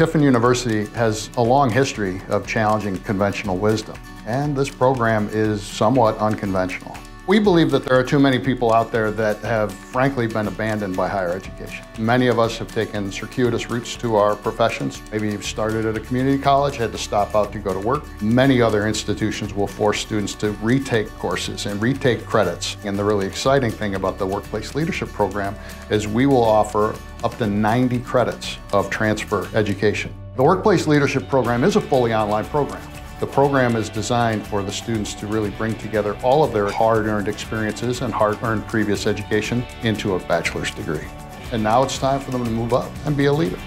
Tiffin University has a long history of challenging conventional wisdom, and this program is somewhat unconventional. We believe that there are too many people out there that have frankly been abandoned by higher education. Many of us have taken circuitous routes to our professions. Maybe you've started at a community college, had to stop out to go to work. Many other institutions will force students to retake courses and retake credits. And the really exciting thing about the Workplace Leadership Program is we will offer up to 90 credits of transfer education. The Workplace Leadership Program is a fully online program. The program is designed for the students to really bring together all of their hard-earned experiences and hard-earned previous education into a bachelor's degree. And now it's time for them to move up and be a leader.